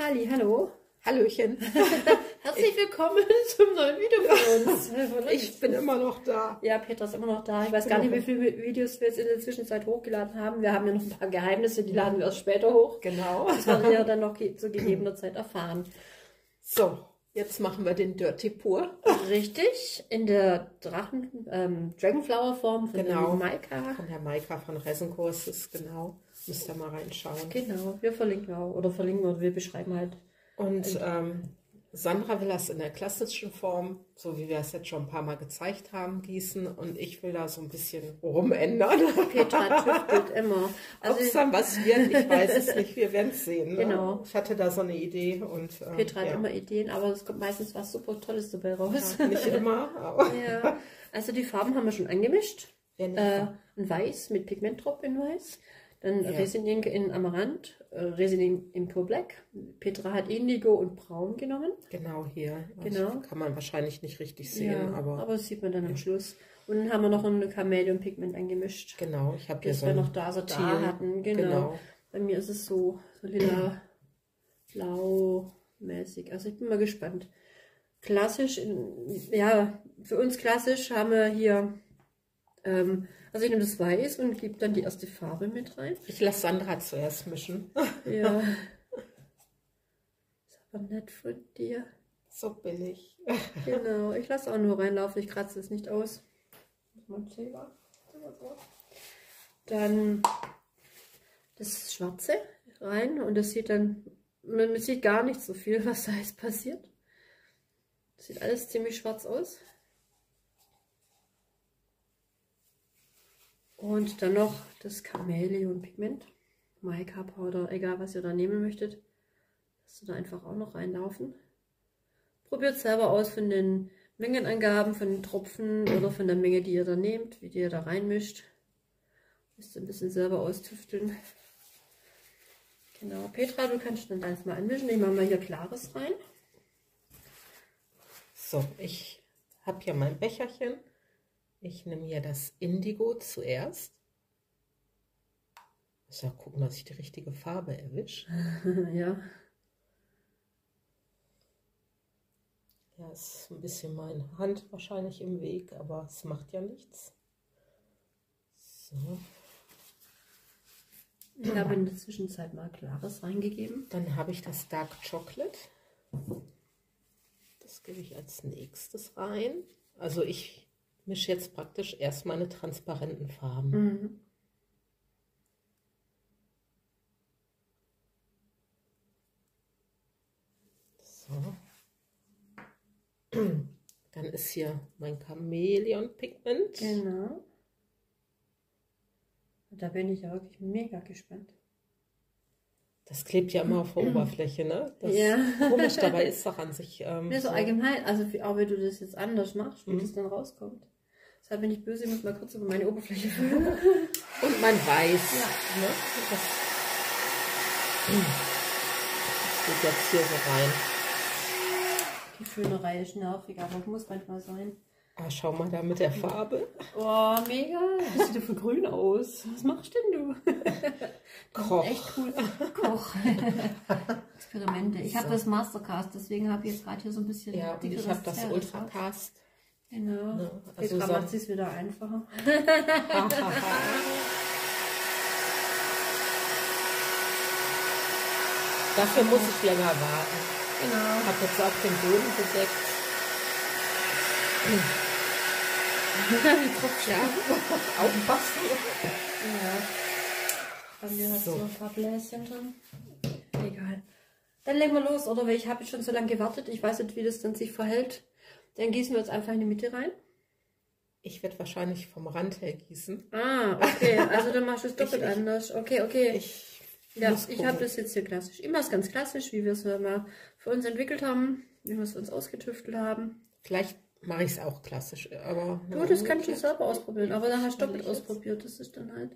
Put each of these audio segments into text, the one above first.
Halli, hallo. Hallöchen. Herzlich willkommen zum neuen Video von uns. Ich bin immer noch da. Ja, Petra ist immer noch da. Ich weiß gar nicht, wie viele Videos wir jetzt in der Zwischenzeit hochgeladen haben. Wir haben ja noch ein paar Geheimnisse, die laden wir erst später hoch. Genau. Das werden wir dann noch zu gegebener Zeit erfahren. So, jetzt machen wir den Dirty Pour. Richtig, in der Dragonflower-Form von der Mica. Von der Mica von Resin-Kurses, genau. Müsst ihr mal reinschauen. Genau, wir verlinken auch. Oder verlinken und wir beschreiben halt. Und Sandra will das in der klassischen Form, so wie wir es jetzt schon ein paar Mal gezeigt haben, gießen. Und ich will da so ein bisschen rumändern. Petra tüftelt immer. Also ob es dann was wird, ich weiß es nicht. Wir werden es sehen. Genau. Ich hatte da so eine Idee. Und, Petra hat immer Ideen, aber es kommt meistens was super Tolles dabei raus. Ja, nicht immer, aber... Ja. Also die Farben haben wir schon angemischt. Ja, ein Weiß mit Pigmentdrop in Weiß. Dann Resinink in Amaranth, Resinink in Pure Black. Petra hat Indigo und Braun genommen. Genau, hier. Genau. Also kann man wahrscheinlich nicht richtig sehen. Ja, aber das sieht man dann am Schluss. Und dann haben wir noch ein Chameleon-Pigment angemischt. Genau, ich habe hier so noch da so Teal hatten. Genau. Bei mir ist es so lila, blau mäßig. Also ich bin mal gespannt. Klassisch, für uns klassisch haben wir hier... also ich nehme das Weiß und gebe dann die erste Farbe mit rein. Ich lasse Sandra zuerst mischen. Ja. Ist aber nett von dir. So billig. Genau, ich lasse auch nur reinlaufen, ich kratze es nicht aus. Dann das Schwarze rein und das sieht dann, man sieht gar nicht so viel, was da jetzt passiert. Das sieht alles ziemlich schwarz aus. Und dann noch das Chameleon-Pigment, Mica Powder, egal was ihr da nehmen möchtet. Lasst ihr da einfach auch noch reinlaufen. Probiert selber aus von den Mengenangaben, von den Tropfen oder von der Menge, die ihr da nehmt, wie die ihr da reinmischt. Müsst ihr ein bisschen selber austüfteln. Genau, Petra, du kannst dann alles mal anmischen. Ich mache mal hier Klares rein. So, ich habe hier mein Becherchen. Ich nehme hier das Indigo zuerst. Ich muss gucken, dass ich die richtige Farbe erwische. Ja. Ja, ist ein bisschen meine Hand wahrscheinlich im Weg, aber es macht ja nichts. So. Ich habe in der Zwischenzeit mal Klares reingegeben. Dann habe ich das Dark Chocolate. Das gebe ich als nächstes rein. Also ich... mische jetzt praktisch erst meine transparenten Farben. Mhm. So. Dann ist hier mein Chameleon-Pigment. Genau. Und da bin ich ja wirklich mega gespannt. Das klebt ja immer auf der Oberfläche, ne? Das komisch dabei ist doch an sich. So allgemein, also auch wenn du das jetzt anders machst, wie das dann rauskommt. Deshalb bin ich böse, ich muss mal kurz über meine Oberfläche füllen. Und mein Weiß. Ja. Ne? Das geht jetzt hier so rein. Die Füllerei ist nervig, aber muss manchmal sein. Ah, schau mal da mit der Farbe. Oh, mega. Das sieht ja für grün aus. Was machst denn du? Koch. Echt cool. Koch. Experimente. Ich habe das Mastercast, deswegen habe ich jetzt gerade hier so ein bisschen... Ja, und ich habe das Ultracast. Genau. Ja, also jetzt macht es wieder einfacher. Dafür muss ich länger warten. Genau. Ich habe jetzt auch den Boden bedeckt. Aufpassen. Ja. Bei mir hat so ein paar Bläschen drin. Egal. Dann legen wir los, oder? Weil ich habe schon so lange gewartet. Ich weiß nicht, wie das dann sich verhält. Dann gießen wir jetzt einfach in die Mitte rein. Ich werde wahrscheinlich vom Rand her gießen. Ah, okay. Also dann machst du es doppelt anders. Okay, okay. Ich habe das jetzt hier klassisch. Immer ist ganz klassisch, wie wir es mal für uns entwickelt haben, wie wir es für uns ausgetüftelt haben. Vielleicht mache ich es auch klassisch, aber... Du, das kannst du selber ausprobieren, aber dann hast du doppelt ausprobiert, das ist dann halt...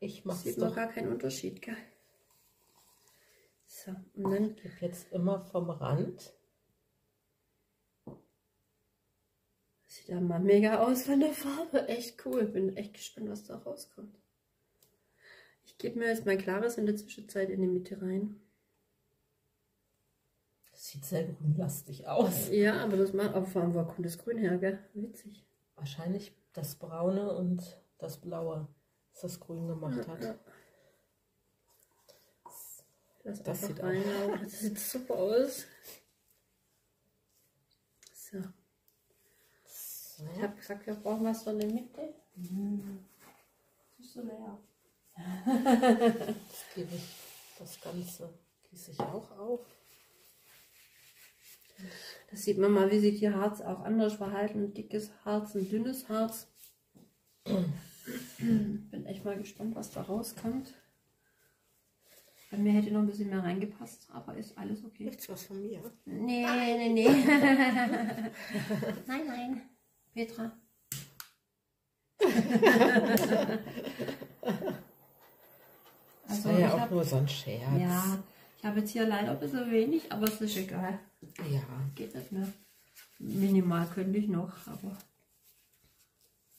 Ich mache es doch. Sieht man gar keinen Unterschied, gell? So, und dann... Ich gebe jetzt immer vom Rand. Sieht ja mal mega aus von der Farbe, echt cool. Bin echt gespannt, was da rauskommt. Ich gebe mir jetzt mein Klares in der Zwischenzeit in die Mitte rein. sieht sehr grünlastig aus. Ja, aber das macht auch vor allem, wo kommt das Grün her, gell? Witzig. Wahrscheinlich das Braune und das Blaue, das das Grün gemacht hat. Ja. Das sieht auch. Das sieht super aus. So. So. Ich habe gesagt, wir brauchen was von der Mitte. Mhm. Das ist so leer. Jetzt gebe ich das Ganze, gieße ich auch auf. Das sieht man mal, wie sich die Harz auch anders verhalten. Ein dickes Harz, ein dünnes Harz. Bin echt mal gespannt, was da rauskommt. Bei mir hätte noch ein bisschen mehr reingepasst, aber ist alles okay. Nichts was von mir. Nee, nein. Nee, nee. Nein. Petra. Das war ja auch nur so ein Scherz. Ja, ich habe jetzt hier leider ein bisschen wenig, aber es ist egal. Ja. Geht nicht mehr. Minimal könnte ich noch, aber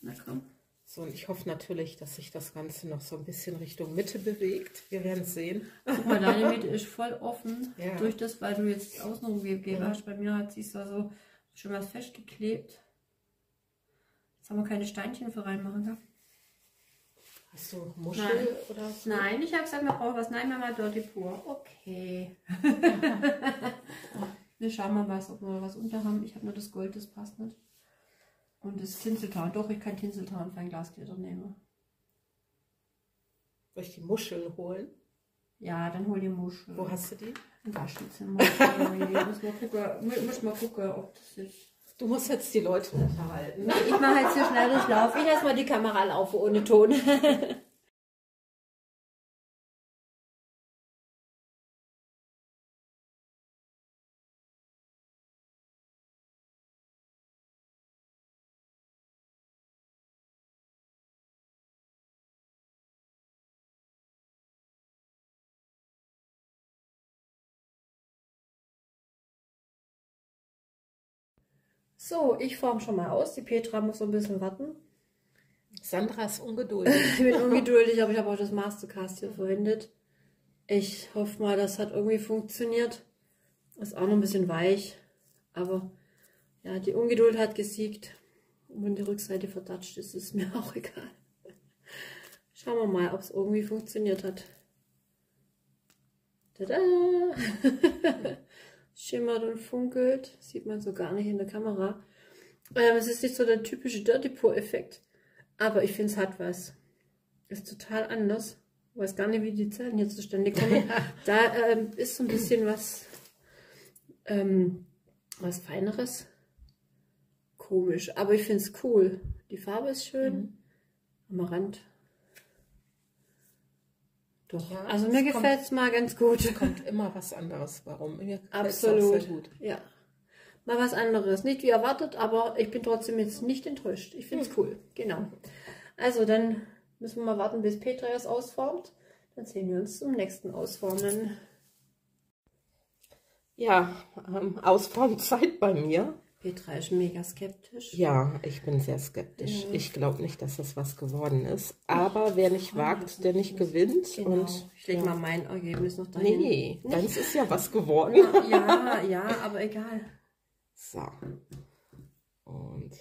na komm. So, und ich hoffe natürlich, dass sich das Ganze noch so ein bisschen Richtung Mitte bewegt. Wir werden es sehen. Guck mal, deine Mitte ist voll offen. Ja. Durch das, weil du jetzt außenrum gegeben hast. Bei mir hat sich da so schon was festgeklebt. Jetzt haben wir keine Steinchen für reinmachen gehabt. Hast du Muschel oder so? Nein, ich habe gesagt, wir brauchen was. Nein, Mama, Dirty Pour. Okay. Wir schauen mal, ob wir was unter haben. Ich habe nur das Gold, das passt nicht. Und das Tinseltarn. Doch, ich kann Tinseltarn für ein Glasglitter nehmen. Soll ich die Muschel holen? Ja, dann hol die Muschel. Wo hast du die? Im Waschenzimmer. Ich muss mal gucken, ob das ist. Du musst jetzt die Leute unterhalten. Nee, ich mache jetzt hier schnell Durchlauf. Ich lasse mal die Kamera laufen ohne Ton. So, ich forme schon mal aus. Die Petra muss so ein bisschen warten. Sandra ist ungeduldig. Ich bin ungeduldig, aber ich habe auch das Mastercast hier verwendet. Ich hoffe mal, das hat irgendwie funktioniert. Ist auch noch ein bisschen weich. Aber ja, die Ungeduld hat gesiegt. Und wenn die Rückseite verdatscht ist, ist mir auch egal. Schauen wir mal, ob es irgendwie funktioniert hat. Tada! Schimmert und funkelt, sieht man so gar nicht in der Kamera. Es ist nicht so der typische Dirty Pour-Effekt, aber ich finde, es hat was. Ist total anders. Ich weiß gar nicht, wie die Zellen hier zustande kommen. Da ist so ein bisschen was Feineres. Komisch, aber ich finde es cool. Die Farbe ist schön. Amaranth. Doch, ja, also mir gefällt es mal ganz gut. Es kommt immer was anderes, warum? Mir absolut, sehr gut. Ja. Mal was anderes. Nicht wie erwartet, aber ich bin trotzdem jetzt nicht enttäuscht. Ich finde es cool, genau. Also dann müssen wir mal warten, bis Petra das ausformt. Dann sehen wir uns zum nächsten Ausformen. Ja, Ausformzeit bei mir. Petra ist mega skeptisch. Ja, ich bin sehr skeptisch. Ja. Ich glaube nicht, dass das was geworden ist. Aber wer nicht wagt, der nicht gewinnt. Genau. Und ich lege mal mein Ergebnis noch dahin. Nee, deins ist ja was geworden. Ja, aber egal. So. Und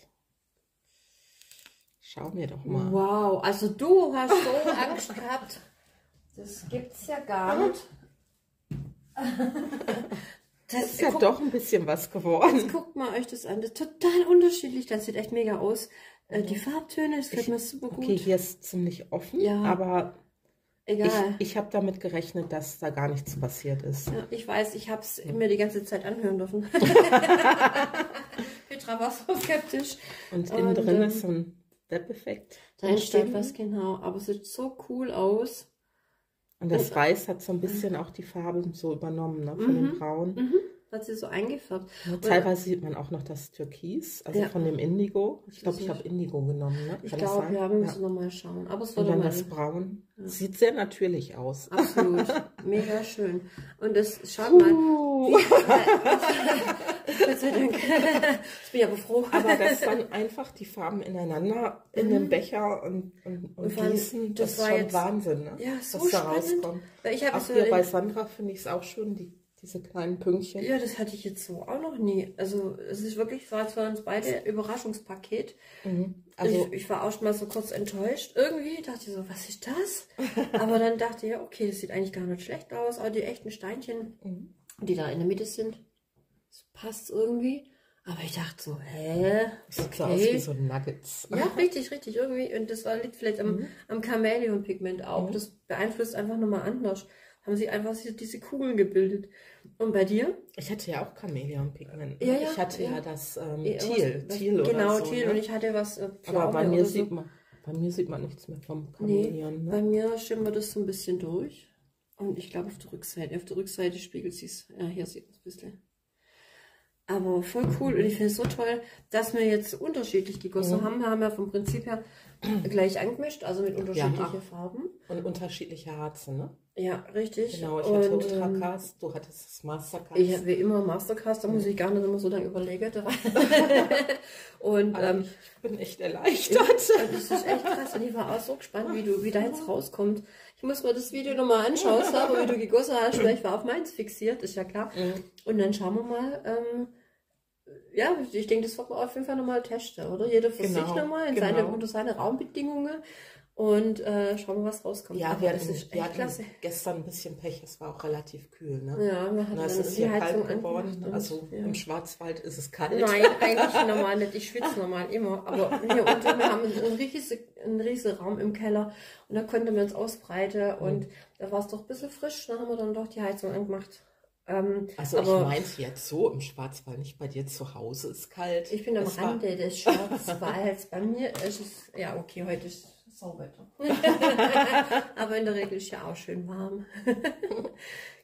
schau mir doch mal. Wow, also du hast so Angst gehabt. Das gibt's ja gar nicht. Das ist ja doch ein bisschen was geworden. Jetzt guckt mal euch das an. Das ist total unterschiedlich. Das sieht echt mega aus. Die Farbtöne, das gefällt mir super gut. Okay, hier ist ziemlich offen, ja, aber egal. Ich habe damit gerechnet, dass da gar nichts passiert ist. Ja, ich weiß, ich habe es mir die ganze Zeit anhören dürfen. Petra war so skeptisch. Und innen drin ist so ein Web-Effekt. Da entsteht was, genau. Aber es sieht so cool aus. Und das Weiß hat so ein bisschen auch die Farbe so übernommen, ne, von dem Braun. Hat sie so eingefärbt. Ja, teilweise sieht man auch noch das Türkis, also von dem Indigo. Ich glaube, ich habe Indigo genommen. Ne? Ich glaube, wir müssen nochmal schauen. Aber es war dann das Braun. Ja. Sieht sehr natürlich aus. Absolut. Mega schön. Und das, schaut mal. Gott sei Dank. Ich bin aber froh. Aber dass dann einfach die Farben ineinander in den Becher und fließen, das war schon jetzt Wahnsinn, ne? Ja, so was da rauskommt. Auch hier bei Sandra finde ich es auch schön, die diese kleinen Pünktchen. Ja, das hatte ich jetzt so auch noch nie. Also es ist wirklich, war für uns beide ein Überraschungspaket. Mhm. Also ich war auch schon mal so kurz enttäuscht. Irgendwie dachte ich so, was ist das? Aber dann dachte ich, ja, okay, das sieht eigentlich gar nicht schlecht aus. Auch die echten Steinchen, mhm, die da in der Mitte sind, das passt irgendwie. Aber ich dachte so, hä? Das sieht klar aus wie so Nuggets. Ja, richtig, richtig irgendwie. Und das liegt vielleicht am Chameleon-Pigment auch. Mhm. Das beeinflusst einfach nochmal anders. Haben sie einfach diese Kugeln gebildet. Und bei dir? Ich hatte ja auch Chameleon-Pigment. Ja, ja, ich hatte ja das Thiel oder genau, so. Genau, Thiel, ne? Und ich hatte was Pflaume. Aber bei mir sieht man nichts mehr vom Chameleon. Nee, ne? Bei mir schimmert das so ein bisschen durch. Und ich glaube auf der Rückseite spiegelt sie es. Ja, hier sieht man es ein bisschen. Aber voll cool, und ich finde es so toll, dass wir jetzt unterschiedlich gegossen haben. Wir haben ja vom Prinzip her gleich angemischt, also mit unterschiedlichen Farben. Und unterschiedliche Harze, ne? Ja, richtig. Genau, ich hatte Ultracast, du hattest das Mastercast. Ich habe wie immer Mastercast, da muss ich gar nicht immer so lange überlegen. Und ich bin echt erleichtert. Das ist echt krass, und ich war auch so gespannt, wie deins rauskommt. Ich muss mir das Video nochmal anschauen, aber wie du gegossen hast, weil ich war auf meins fixiert, ist ja klar. Mhm. Und dann schauen wir mal, ja, ich denke, das wird man auf jeden Fall nochmal testen, oder? Jeder für sich nochmal, unter seine Raumbedingungen, und schauen wir, was rauskommt. Ja, wir hatten klasse. Gestern ein bisschen Pech, es war auch relativ kühl, ne? Ja, wir hatten es ist hier kalt geworden, also im Schwarzwald ist es kalt. Nein, eigentlich normal nicht, ich schwitze normal immer, aber hier unten, wir haben einen riesigen Raum im Keller, und da konnten wir uns ausbreiten, und da war es doch ein bisschen frisch, dann haben wir dann doch die Heizung angemacht. Also aber, ich meinte jetzt so im Schwarzwald, nicht bei dir zu Hause, ist kalt. Ich bin am Rande des Schwarzwalds. Bei mir ist es, ja okay, heute ist Sauwetter. Aber in der Regel ist ja auch schön warm.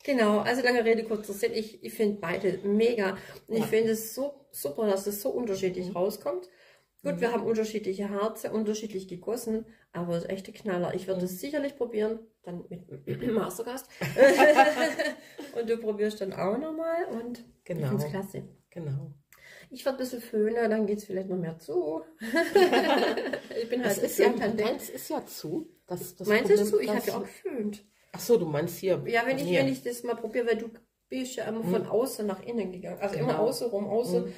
Genau, also lange Rede, kurzer Sinn. Ich finde beide mega. Und ich finde es so super, dass es so unterschiedlich rauskommt. Gut, wir haben unterschiedliche Harze, unterschiedlich gegossen, aber das ist echt ein Knaller. Ich werde es sicherlich probieren, dann mit Mastercast. Und du probierst dann auch nochmal, und genau. Ich finde es klasse. Genau. Ich werde ein bisschen föhnen, dann geht es vielleicht noch mehr zu. Ich bin halt meins ist ja zu. Das meins Problem ist zu, ich habe ja auch geföhnt. Ach so, du meinst hier. Ja, wenn ich das mal probiere, weil du bist ja immer von außen nach innen gegangen. Also immer außen.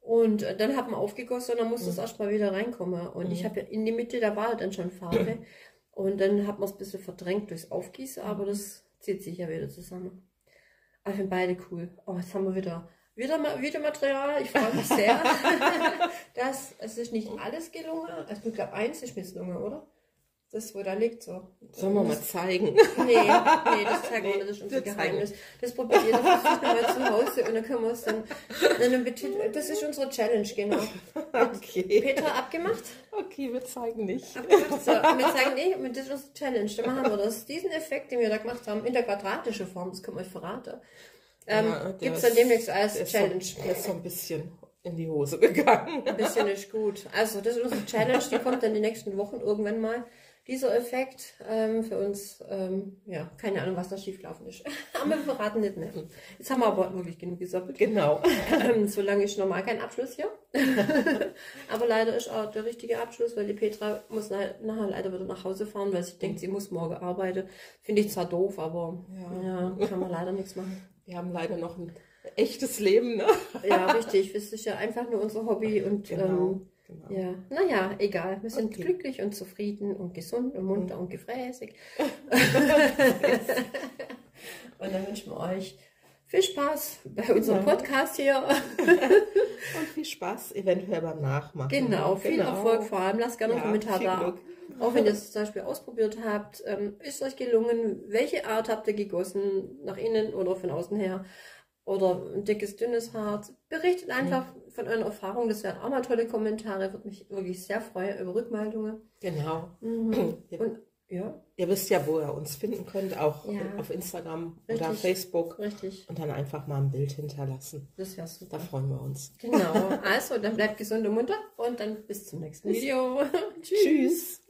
Und dann hat man aufgegossen, und dann musste es erstmal wieder reinkommen. Und ich habe ja in die Mitte, da war dann schon Farbe. Und dann hat man es ein bisschen verdrängt durchs Aufgießen, aber das zieht sich ja wieder zusammen. Aber ich finde beide cool. Oh, jetzt haben wir wieder Material. Ich freue mich sehr. Es ist nicht alles gelungen. Also ich glaube, eins ist mir gelungen, oder? Das, wo da liegt, so. Sollen wir mal zeigen? Nee, das zeigen wir nicht. Das ist unser Geheimnis. Das probiert jeder mal zu Hause, und dann können wir es dann das ist unsere Challenge, genau. Okay. Petra, abgemacht? Okay, wir zeigen nicht. So, wir zeigen nicht, das ist unsere Challenge. Dann machen wir das. Diesen Effekt, den wir da gemacht haben, in der quadratischen Form, das können wir euch verraten, gibt es dann demnächst als Challenge. Das ist so ein bisschen in die Hose gegangen. Ein bisschen ist gut. Also, das ist unsere Challenge, die kommt dann die nächsten Wochen irgendwann mal. Dieser Effekt für uns, ja, keine Ahnung, was da schiefgelaufen ist. Aber wir verraten nicht mehr. Jetzt haben wir aber wirklich genug gesappelt. Genau. Solange ist normal kein Abschluss hier. Aber leider ist auch der richtige Abschluss, weil die Petra muss nachher leider wieder nach Hause fahren, weil sie denkt, sie muss morgen arbeiten. Finde ich zwar doof, aber ja, kann man leider nichts machen. Wir haben leider noch ein echtes Leben, ne? Ja, richtig. Das ist ja einfach nur unser Hobby, und genau. Ja, naja, egal. Wir sind glücklich und zufrieden und gesund und munter und gefräßig. Und dann wünschen wir euch viel Spaß bei unserem Podcast hier. Und viel Spaß eventuell beim Nachmachen. Genau, viel Erfolg vor allem. Lasst gerne einen Kommentar da. Auch wenn ihr es zum Beispiel ausprobiert habt, ist euch gelungen, welche Art habt ihr gegossen, nach innen oder von außen her? Oder ein dickes, dünnes Harz. Berichtet einfach von euren Erfahrungen. Das wären auch mal tolle Kommentare. Würde mich wirklich sehr freuen über Rückmeldungen. Genau. Und ihr wisst ja, wo ihr uns finden könnt. Auch auf Instagram oder Facebook. Richtig. Und dann einfach mal ein Bild hinterlassen. Das wäre super. Da freuen wir uns. Genau. Also, dann bleibt gesund und munter. Und dann bis zum nächsten Video. Tschüss.